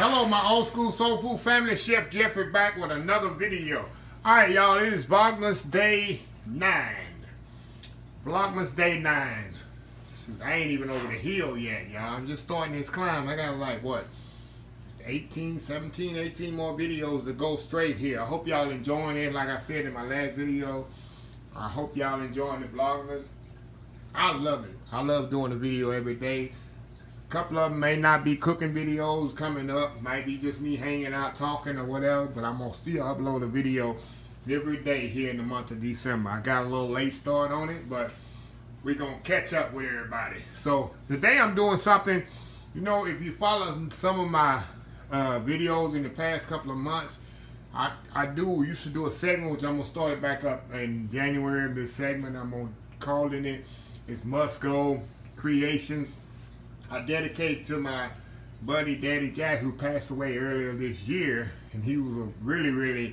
Hello, my Old School Soul Food family. Chef Jeffrey back with another video. All right, y'all, it is Vlogmas Day 9. Vlogmas Day 9. Shoot, I ain't even over the hill yet, y'all. I'm just starting this climb. I got like, what, 18 more videos to go straight here. I hope y'all enjoying it. Like I said in my last video, I hope y'all enjoying the Vlogmas. I love it. I love doing the video every day. A couple of them may not be cooking videos coming up. Might be just me hanging out talking or whatever, but I'm going to still upload a video every day here in the month of December. I got a little late start on it, but we're going to catch up with everybody. So today I'm doing something, you know, if you follow some of my videos in the past couple of months, I used to do a segment, which I'm going to start it back up in January. This segment I'm going to call it, it's Must Go Creations. I dedicate to my buddy Daddy Jack, who passed away earlier this year, and he was a really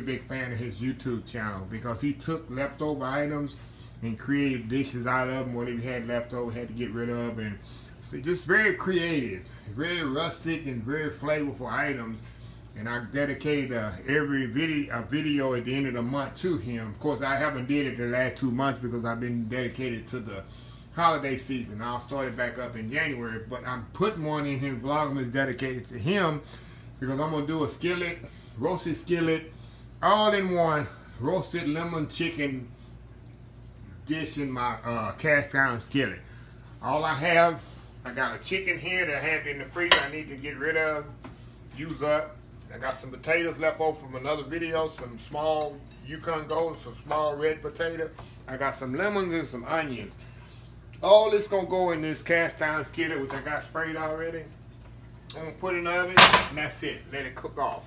big fan of his YouTube channel, because he took leftover items and created dishes out of them, whatever he had leftover, had to get rid of, and so just very creative, very rustic, and very flavorful items. And I dedicated every video at the end of the month to him. Of course, I haven't did it the last 2 months because I've been dedicated to the holiday season. I'll start it back up in January, but I'm putting one in his Vlogmas dedicated to him, because I'm gonna do a skillet, roasted skillet, all in one roasted lemon chicken dish in my cast iron skillet. All I have, I got a chicken here that I had in the freezer I need to get rid of, use up. I got some potatoes left over from another video, some small Yukon Gold, some small red potato. I got some lemons and some onions. All this gonna go in this cast iron skillet, which I got sprayed already. I'm gonna put it in the oven, and that's it. Let it cook off,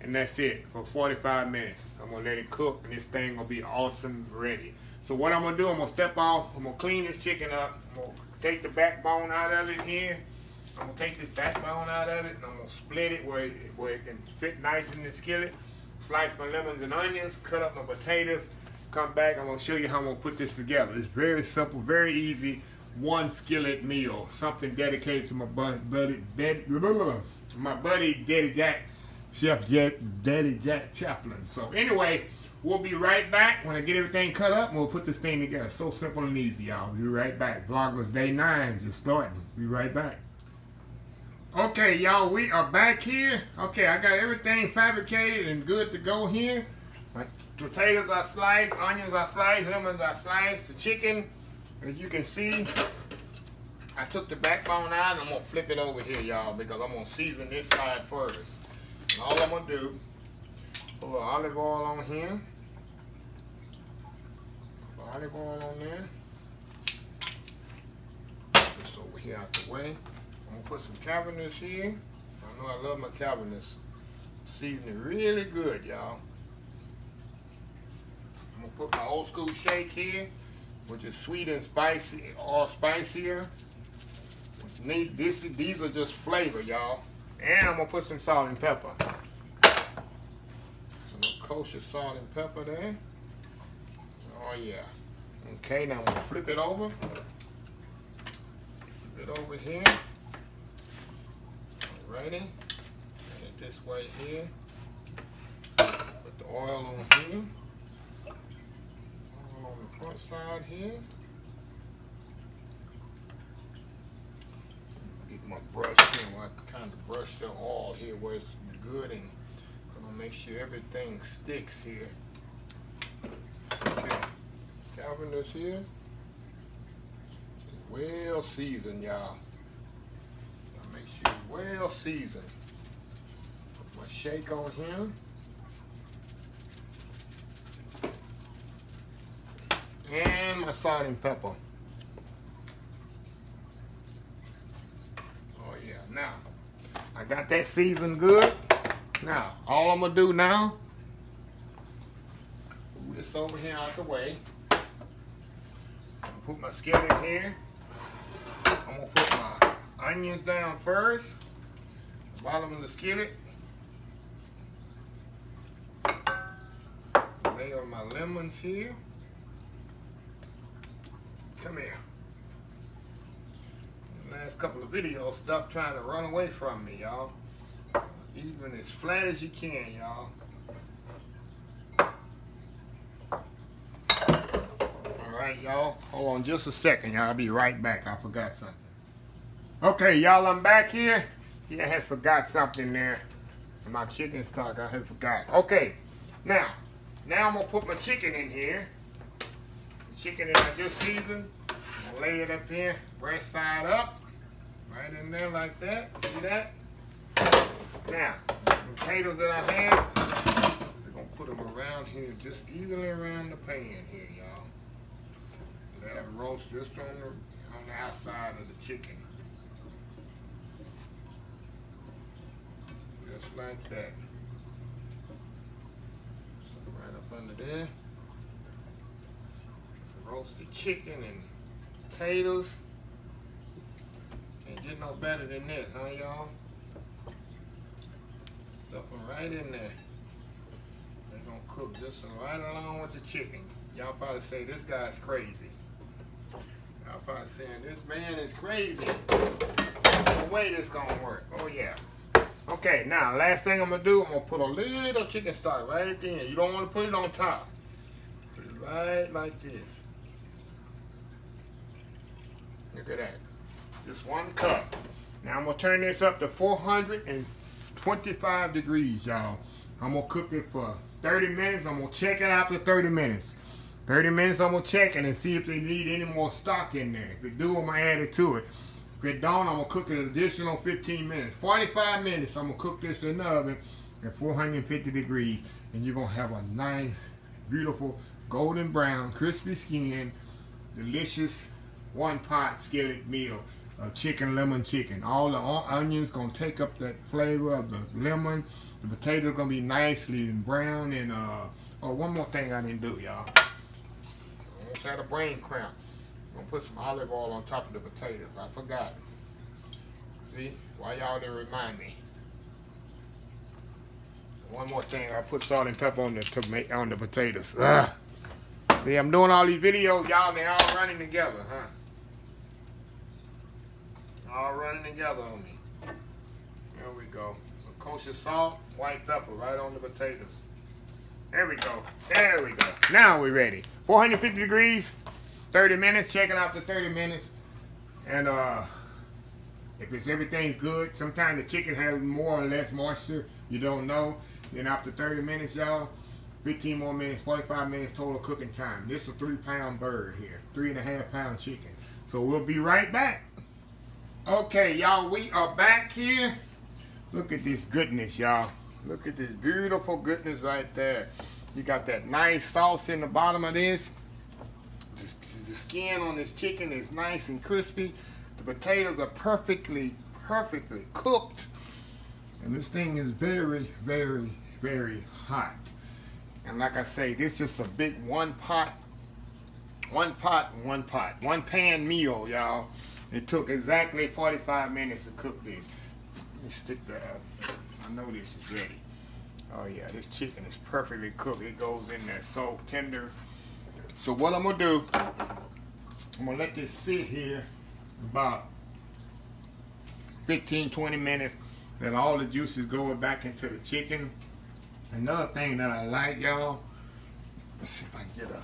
and that's it for 45 minutes. I'm gonna let it cook, and this thing gonna be awesome ready. So what I'm gonna do, I'm gonna step off. I'm gonna clean this chicken up. I'm gonna take the backbone out of it here. I'm gonna take this backbone out of it, and I'm gonna split it where it can fit nice in the skillet. Slice my lemons and onions. Cut up my potatoes. Come back, I'm going to show you how I'm going to put this together. It's very simple, very easy, one skillet meal, something dedicated to my buddy Daddy Jack, Chef Daddy Jack Chaplin. So anyway, we'll be right back when I get everything cut up, and we'll put this thing together. So simple and easy, y'all. Be right back. Vlogmas Day 9 just starting. Be right back. Okay, y'all, we are back here. Okay, I got everything fabricated and good to go here. My potatoes I sliced, onions I sliced, lemons I sliced, the chicken, as you can see, I took the backbone out, and I'm going to flip it over here, y'all, because I'm going to season this side first. And all I'm going to do, put a little olive oil on here, put olive oil on there, put this over here out the way. I'm going to put some Cavender's here. I know I love my Cavender's. Season it really good, y'all. I'm going to put my Old School shake here, which is sweet and spicy, or spicier. These are just flavor, y'all. And I'm going to put some salt and pepper. A little kosher salt and pepper there. Oh, yeah. Okay, now I'm going to flip it over. Flip it over here. Alrighty. Get it this way here. Put the oil on here. Front side here. Get my brush here where I can kind of brush the oil here where it's good, and I'm gonna make sure everything sticks here. Okay, Cavender's here. Well seasoned, y'all. Make sure it's well seasoned. Put my shake on here. And my salt and pepper. Oh yeah, now, I got that seasoned good. Now, all I'm gonna do now, move this over here out the way. I'm gonna put my skillet here. I'm gonna put my onions down first, the bottom of the skillet. Layer my lemons here. last couple of videos, stop trying to run away from me, y'all. Even as flat as you can, y'all. Alright, y'all. Hold on just a second, y'all. I'll be right back. I forgot something. Okay, y'all, I'm back here. Yeah, I had forgot something there. My chicken stock, I had forgot. Okay, now I'm going to put my chicken in here. The chicken that I just seasoned. I'm going to lay it up here, breast side up. Right in there like that. See that? Now, the potatoes that I have, we're going to put them around here, just evenly around the pan here, y'all. Let them roast just on the outside of the chicken. Just like that. So right up under there. Roast the chicken and potatoes. Can't get no better than this, huh, y'all? Stuff them right in there. They're gonna cook this one right along with the chicken. Y'all probably say this guy's crazy. Y'all probably saying this man is crazy. No way this gonna work. Oh yeah. Okay, now last thing I'm gonna do, I'm gonna put a little chicken stock right at the end. You don't want to put it on top. Put it right like this. Look at that. Just 1 cup. Now I'm gonna turn this up to 425 degrees, y'all. I'm gonna cook it for 30 minutes. I'm gonna check it after 30 minutes. 30 minutes, I'm gonna check it and see if they need any more stock in there. If they do, I'm gonna add it to it. If it don't, I'm going to cook it an additional 15 minutes. 45 minutes, I'm going to cook this in the oven at 450 degrees. And you're going to have a nice, beautiful, golden brown, crispy skin, delicious one-pot skillet meal of chicken, lemon chicken. All the onions going to take up that flavor of the lemon. The potatoes going to be nicely and brown. And, oh, one more thing I didn't do, y'all. I almost had a brain cramp. I'm gonna put some olive oil on top of the potatoes. I forgot. See? Why y'all didn't remind me? One more thing. I put salt and pepper on the potatoes. Ugh. See, I'm doing all these videos, y'all, and they're all running together, huh? All running together on me. There we go. A kosher salt, white pepper right on the potatoes. There we go. There we go. Now we're ready. 450 degrees. 30 minutes, check it out for 30 minutes. And if everything's good, sometimes the chicken has more or less moisture, you don't know. Then after 30 minutes, y'all, 15 more minutes, 45 minutes total cooking time. This is a 3-pound bird here, 3.5 pound chicken. So we'll be right back. Okay, y'all, we are back here. Look at this goodness, y'all. Look at this beautiful goodness right there. You got that nice sauce in the bottom of this. The skin on this chicken is nice and crispy. The potatoes are perfectly cooked. And this thing is very hot. And like I say, this is just a big one pan meal, y'all. It took exactly 45 minutes to cook this. Let me stick that up. I know this is ready. Oh yeah, this chicken is perfectly cooked. It goes in there so tender. So what I'm going to do, I'm going to let this sit here about 15-20 minutes. Let all the juices go back into the chicken. Another thing that I like, y'all, let's see if I can get a,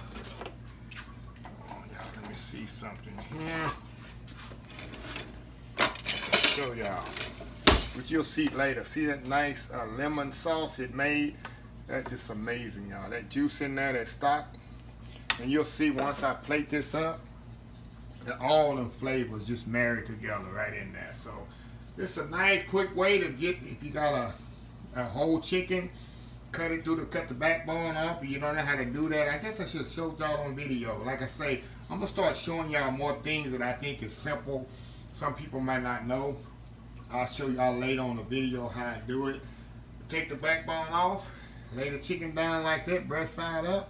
hold on, y'all, let me see something here. Show y'all, which you'll see later. See that nice lemon sauce it made? That's just amazing, y'all. That juice in there, that stock. And you'll see once I plate this up, that all the flavors just married together right in there. So this is a nice quick way to get, if you got a whole chicken, cut the backbone off. If you don't know how to do that, I guess I should show y'all on video. Like I say, I'm gonna start showing y'all more things that I think is simple. Some people might not know. I'll show y'all later on the video how I do it. Take the backbone off, lay the chicken down like that, breast side up.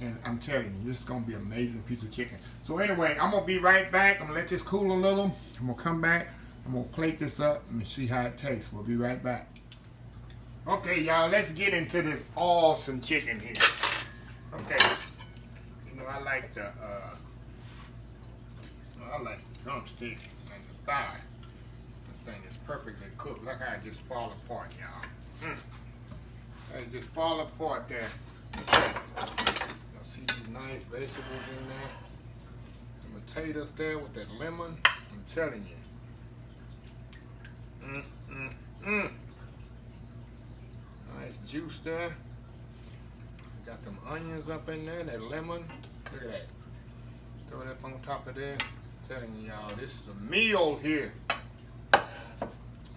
And I'm telling you, this is going to be an amazing piece of chicken. So anyway, I'm going to be right back. I'm going to let this cool a little. I'm going to come back. I'm going to plate this up and see how it tastes. We'll be right back. Okay, y'all, let's get into this awesome chicken here. Okay. You know, I like the drumstick and the thigh. This thing is perfectly cooked. Look how it just fall apart, y'all. It just fall apart there. You'll see these nice vegetables in there. The potatoes there with that lemon. I'm telling you. Nice juice there. Got them onions up in there, that lemon. Look at that. Throw it up on top of there. I'm telling you, y'all, this is a meal here.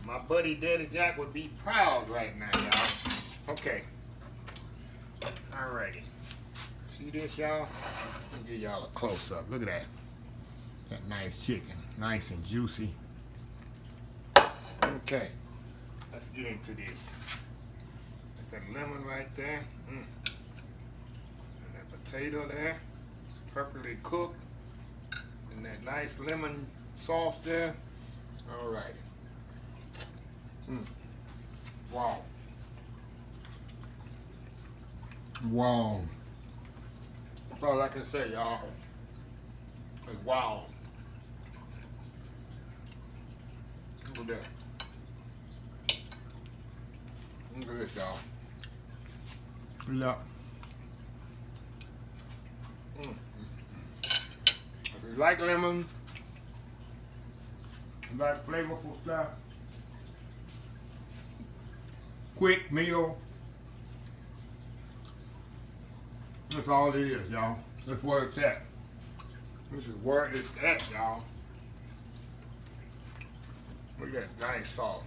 My buddy Daddy Jack would be proud right now, y'all. Okay. Alrighty. See this, y'all? Let me give y'all a close-up. Look at that. That nice chicken. Nice and juicy. Okay. Let's get into this. Got that lemon right there. And that potato there. Perfectly cooked. And that nice lemon sauce there. All right. Wow. Wow. That's all I can say, y'all. It's wow. Look at that. Look at this, y'all. Look. If you like lemon, you like flavorful stuff, quick meal, that's all it is, y'all. That's where it's at. This is where it's at, y'all. Look at that nice sauce.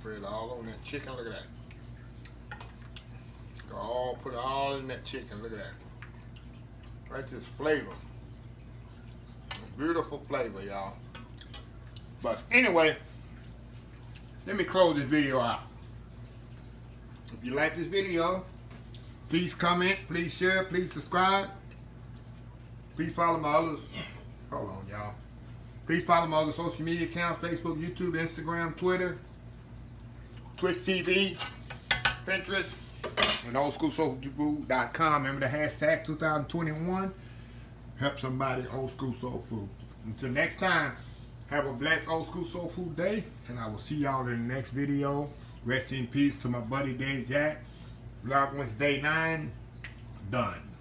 Spread it all on that chicken, look at that. Put it all in that chicken, look at that. That's just flavor. Beautiful flavor, y'all. But anyway, let me close this video out. If you like this video, please comment, please share, please subscribe. Please follow my others. Hold on, y'all. Please follow my other social media accounts, Facebook, YouTube, Instagram, Twitter, Twitch TV, Pinterest. And oldschoolsoulfood.com. Remember the hashtag 2021. Help somebody Old School Soul Food. Until next time, have a blessed Old School Soul Food day. And I will see y'all in the next video. Rest in peace to my buddy Daddy Jack. Vlogmas Day 9. Done.